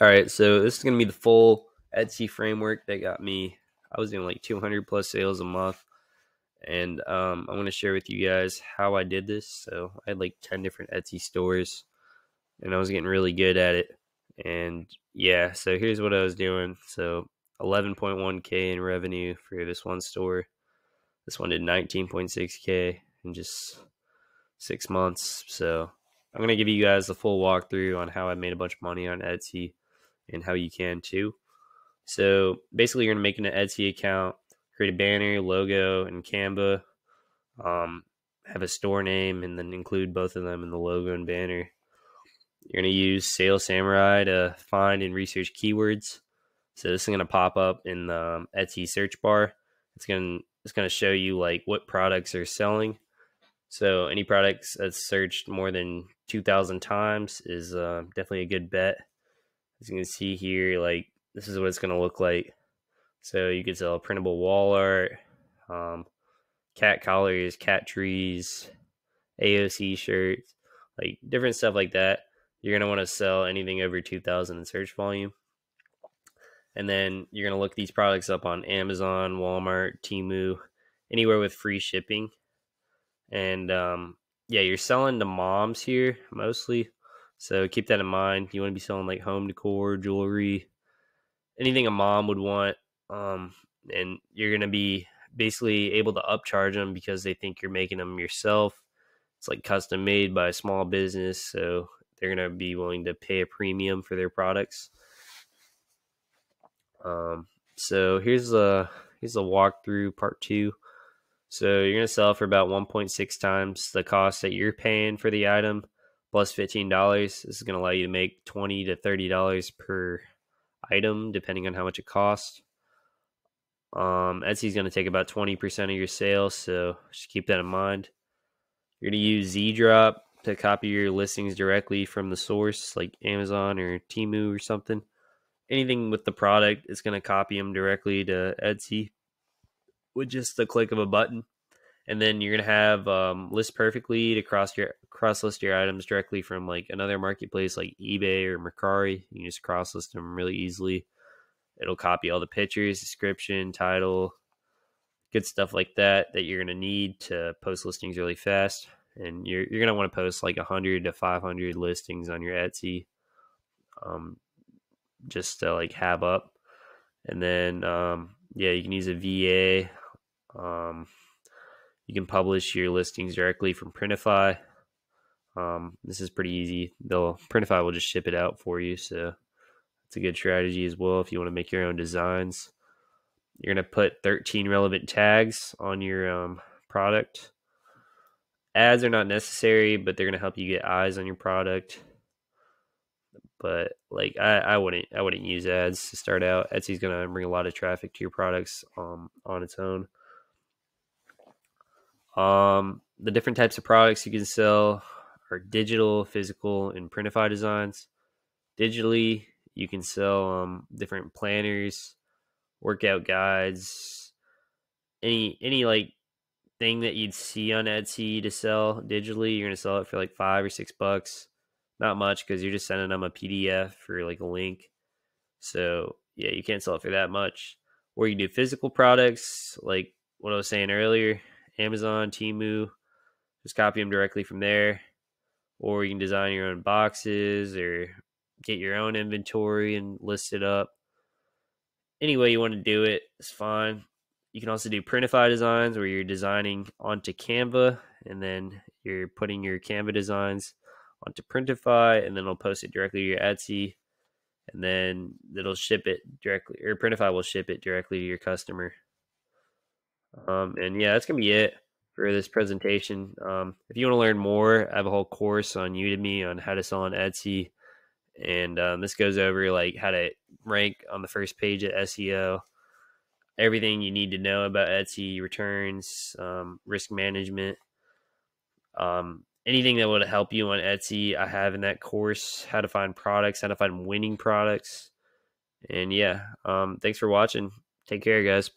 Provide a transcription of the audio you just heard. All right, so this is going to be the full Etsy framework that got me. I was doing like 200 plus sales a month. And I want to share with you guys how I did this. So I had like 10 different Etsy stores and I was getting really good at it. And yeah, so here's what I was doing. So 11.1K in revenue for this one store. This one did 19.6K in just 6 months. So I'm going to give you guys the full walkthrough on how I made a bunch of money on Etsy and how you can too. So basically you're going to make an Etsy account, create a banner, logo, and Canva. Have a store name and then include both of them in the logo and banner. You're going to use Sale Samurai to find and research keywords. So this is going to pop up in the Etsy search bar. It's going to show you like what products are selling. So any products that's searched more than 2,000 times is definitely a good bet. As you can see here, like this is what it's going to look like. So you could sell printable wall art, cat collars, cat trees, AOC shirts, like different stuff like that. You're going to want to sell anything over 2,000 in search volume. And then you're going to look these products up on Amazon, Walmart, Temu, anywhere with free shipping. And yeah, you're selling to moms here mostly. So keep that in mind. You want to be selling like home decor, jewelry, anything a mom would want. And you're going to be basically able to upcharge them because they think you're making them yourself. It's like custom made by a small business. So they're going to be willing to pay a premium for their products. So here's a walkthrough part two. So you're going to sell for about 1.6 times the cost that you're paying for the item plus $15. This is going to allow you to make $20 to $30 per item, depending on how much it costs. Etsy is going to take about 20% of your sales. So just keep that in mind. You're going to use ZDrop to copy your listings directly from the source, like Amazon or Temu or something. Anything with the product, it's going to copy them directly to Etsy with just the click of a button. And then you're going to have List Perfectly to cross-list your items directly from like another marketplace like eBay or Mercari. You can just cross-list them really easily. It'll copy all the pictures, description, title, good stuff like that that you're going to need to post listings really fast. And you're going to want to post like 100 to 500 listings on your Etsy just to like have up. And then, yeah, you can use a VA. You can publish your listings directly from Printify. This is pretty easy. Printify will just ship it out for you. So it's a good strategy as well if you want to make your own designs. You're going to put 13 relevant tags on your product. Ads are not necessary, but they're going to help you get eyes on your product. But like I wouldn't use ads to start out. Etsy's going to bring a lot of traffic to your products on its own. The different types of products you can sell are digital, physical, and Printify designs. Digitally, you can sell different planners, workout guides, any like thing that you'd see on Etsy to sell digitally. You're going to sell it for like $5 or $6. Not much because you're just sending them a PDF or like a link. So yeah, you can't sell it for that much. Or you do physical products like what I was saying earlier, Amazon, Temu, just copy them directly from there. Or you can design your own boxes or get your own inventory and list it up. Any way you want to do it, it's fine. You can also do Printify designs where you're designing onto Canva and then you're putting your Canva designs onto Printify, and then it'll post it directly to your Etsy, and then it'll ship it directly, or Printify will ship it directly to your customer. And yeah, that's gonna be it for this presentation. If you want to learn more, I have a whole course on Udemy on how to sell on Etsy, and this goes over like how to rank on the first page of SEO, everything you need to know about Etsy, returns, risk management, anything that would help you on Etsy, I have in that course. How to find products, how to find winning products. And yeah, thanks for watching. Take care, guys.